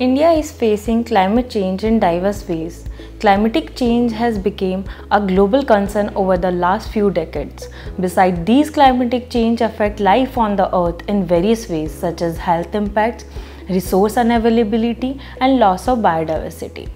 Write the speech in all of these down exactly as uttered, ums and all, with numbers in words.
India is facing climate change in diverse ways. Climatic change has become a global concern over the last few decades. Besides these, climatic change affect life on the earth in various ways such as health impacts, resource unavailability and loss of biodiversity.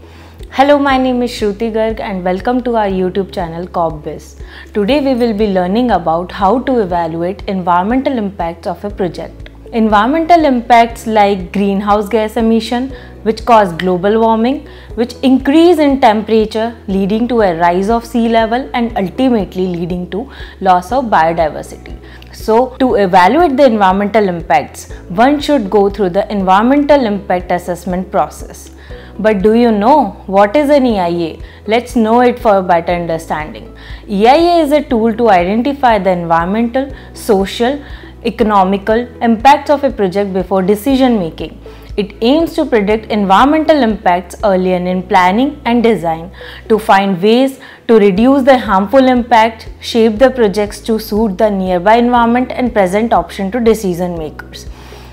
Hello, my name is Shruti Garg and welcome to our YouTube channel Corpbiz. Today we will be learning about how to evaluate environmental impacts of a project. Environmental impacts like greenhouse gas emission, which cause global warming, which increase in temperature leading to a rise of sea level and ultimately leading to loss of biodiversity. So, to evaluate the environmental impacts, one should go through the environmental impact assessment process. But do you know what is an E I A? Let's know it for a better understanding. E I A is a tool to identify the environmental, social, economical impacts of a project before decision making. It aims to predict environmental impacts early in planning and design, to find ways to reduce the harmful impact, shape the projects to suit the nearby environment and present option to decision makers.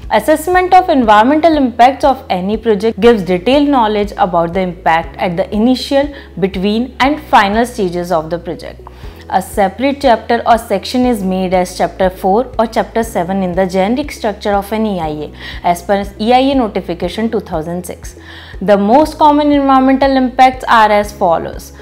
Assessment of environmental impacts of any project gives detailed knowledge about the impact at the initial, between and final stages of the project. A separate chapter or section is made as chapter four or chapter seven in the generic structure of an E I A as per E I A Notification two thousand six. The most common environmental impacts are as follows.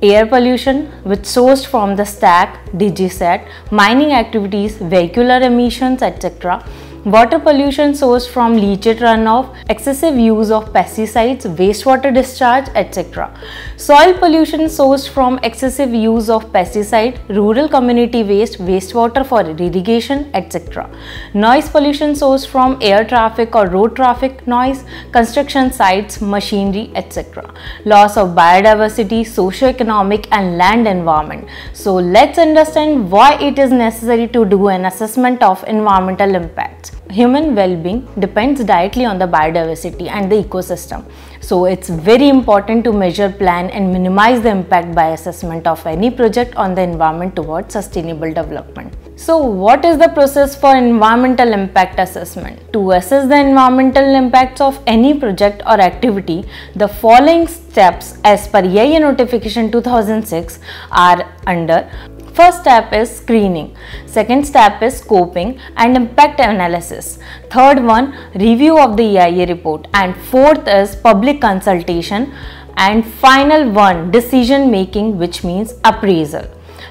Air pollution, which sourced from the stack, DigiSat, mining activities, vehicular emissions, et cetera. Water pollution sourced from leachate runoff, excessive use of pesticides, wastewater discharge, et cetera. Soil pollution sourced from excessive use of pesticide, rural community waste, wastewater for irrigation, et cetera. Noise pollution sourced from air traffic or road traffic noise, construction sites, machinery, et cetera. Loss of biodiversity, socio-economic and land environment. So let's understand why it is necessary to do an assessment of environmental impacts. Human well-being depends directly on the biodiversity and the ecosystem. So it's very important to measure, plan and minimize the impact by assessment of any project on the environment towards sustainable development. So what is the process for environmental impact assessment? To assess the environmental impacts of any project or activity, the following steps as per E I A Notification two thousand six are under. First step is screening, second step is scoping and impact analysis, third one review of the E I A report and fourth is public consultation and final one decision making, which means appraisal.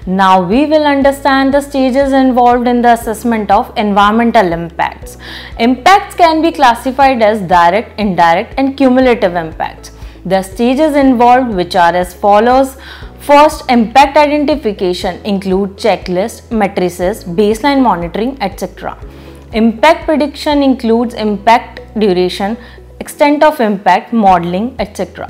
Now we will understand the stages involved in the assessment of environmental impacts. Impacts can be classified as direct, indirect and cumulative impacts. The stages involved, which are as follows. First, impact identification include checklist, matrices, baseline monitoring, et cetera. Impact prediction includes impact duration, extent of impact, modeling, et cetera.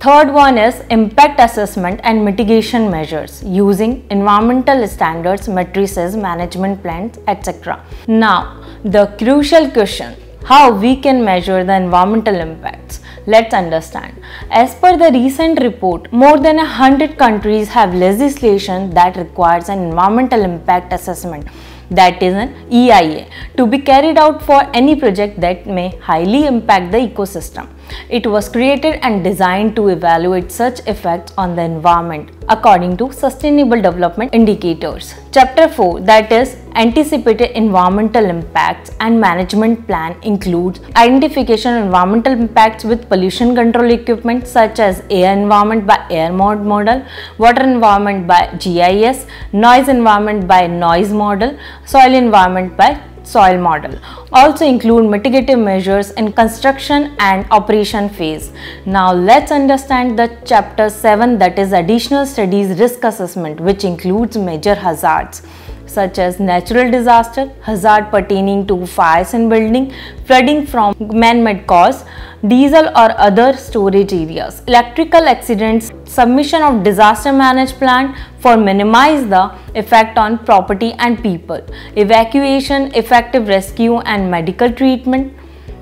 Third one is impact assessment and mitigation measures using environmental standards, matrices, management plans, et cetera. Now, the crucial question. How we can measure the environmental impacts? Let's understand. As per the recent report, more than a hundred countries have legislation that requires an environmental impact assessment, that is an E I A, to be carried out for any project that may highly impact the ecosystem. It was created and designed to evaluate such effects on the environment according to Sustainable Development Indicators. Chapter four, that is Anticipated Environmental Impacts and Management Plan, includes identification of environmental impacts with pollution control equipment such as air environment by air mod model, water environment by G I S, noise environment by noise model, soil environment by soil model. Also include mitigative measures in construction and operation phase. Now let's understand the chapter seven, that is additional studies risk assessment, which includes major hazards such as natural disaster, hazard pertaining to fires in building, flooding from man-made cause, diesel or other storage areas, electrical accidents, submission of disaster management plan for minimize the effect on property and people, evacuation, effective rescue and medical treatment,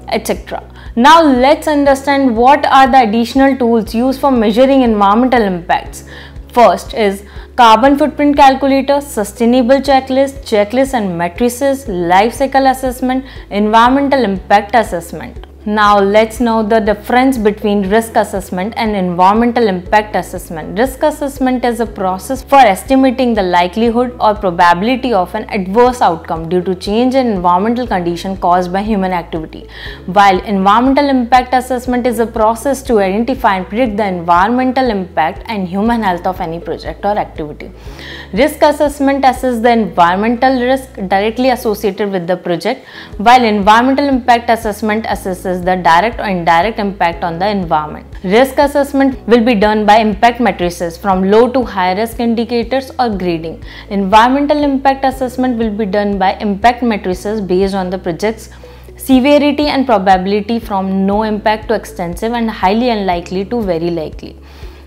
et cetera. Now let's understand what are the additional tools used for measuring environmental impacts. First is carbon footprint calculator, sustainable checklist, checklist and matrices, life cycle assessment, environmental impact assessment. Now let's know the difference between risk assessment and environmental impact assessment. Risk assessment is a process for estimating the likelihood or probability of an adverse outcome due to change in environmental condition caused by human activity, while environmental impact assessment is a process to identify and predict the environmental impact and human health of any project or activity. Risk assessment assesses the environmental risk directly associated with the project, while environmental impact assessment assesses the direct or indirect impact on the environment. Risk assessment will be done by impact matrices from low to high risk indicators or grading. Environmental impact assessment will be done by impact matrices based on the project's severity and probability from no impact to extensive and highly unlikely to very likely.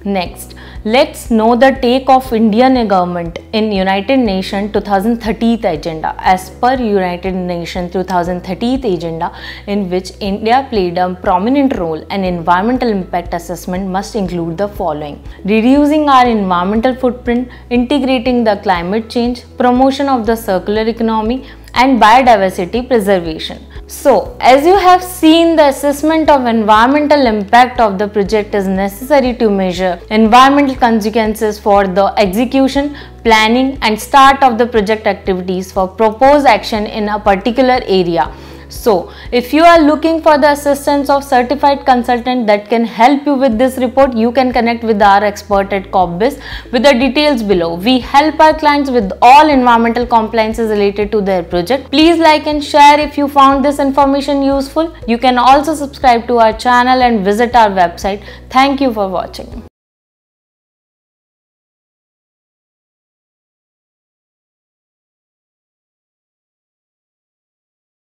Next, let's know the take of Indian government in United Nations twenty thirtieth agenda. As per United Nations twenty thirtieth agenda, in which India played a prominent role, an environmental impact assessment must include the following: reducing our environmental footprint, integrating the climate change, promotion of the circular economy, and biodiversity preservation. So, as you have seen, the assessment of environmental impact of the project is necessary to measure environmental consequences for the execution, planning, and start of the project activities for proposed action in a particular area. So, if you are looking for the assistance of certified consultant that can help you with this report, you can connect with our expert at Corpbiz with the details below. We help our clients with all environmental compliances related to their project. Please like and share if you found this information useful. You can also subscribe to our channel and visit our website. Thank you for watching.